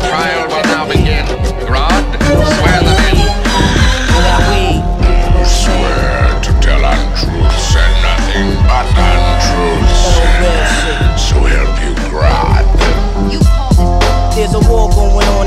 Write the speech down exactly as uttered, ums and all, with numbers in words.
trial will now begin. Grod, sweat.